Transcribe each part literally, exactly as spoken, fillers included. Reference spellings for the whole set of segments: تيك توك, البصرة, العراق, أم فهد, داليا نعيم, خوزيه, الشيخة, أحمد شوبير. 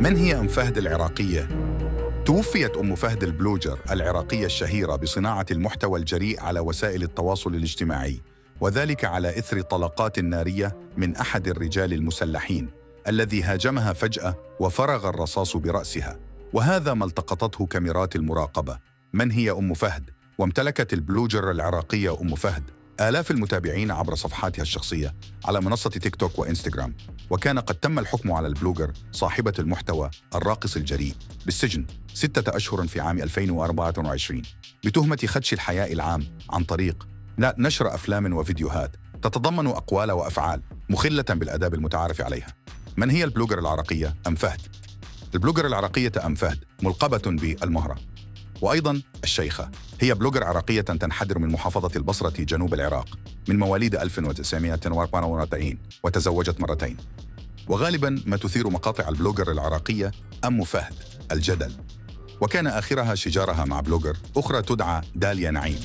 من هي أم فهد العراقية؟ توفيت أم فهد البلوجر العراقية الشهيرة بصناعة المحتوى الجريء على وسائل التواصل الاجتماعي، وذلك على إثر طلقات نارية من أحد الرجال المسلحين الذي هاجمها فجأة وفرغ الرصاص برأسها، وهذا ما التقطته كاميرات المراقبة. من هي أم فهد؟ وامتلكت البلوجر العراقية أم فهد آلاف المتابعين عبر صفحاتها الشخصية على منصة تيك توك وإنستغرام، وكان قد تم الحكم على البلوجر صاحبة المحتوى الراقص الجريء بالسجن ستة أشهر في عام ألفين وأربعة وعشرين بتهمة خدش الحياء العام عن طريق نشر أفلام وفيديوهات تتضمن أقوال وأفعال مخلة بالأداب المتعارف عليها. من هي البلوجر العراقية أم فهد؟ البلوجر العراقية أم فهد ملقبة بالمهرة وأيضاً الشيخة، هي بلوجر عراقية تنحدر من محافظة البصرة جنوب العراق، من مواليد ألف وتسعمئة وأربعة وأربعين، وتزوجت مرتين. وغالباً ما تثير مقاطع البلوجر العراقية أم فهد الجدل، وكان آخرها شجارها مع بلوجر أخرى تدعى داليا نعيم.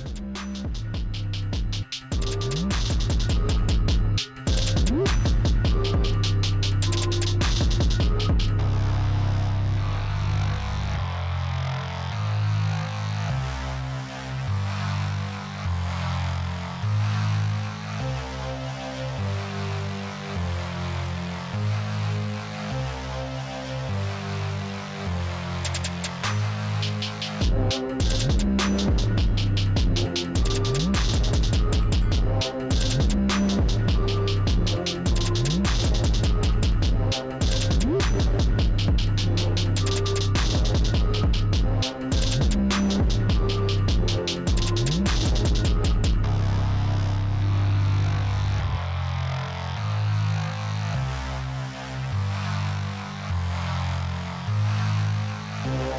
Yeah.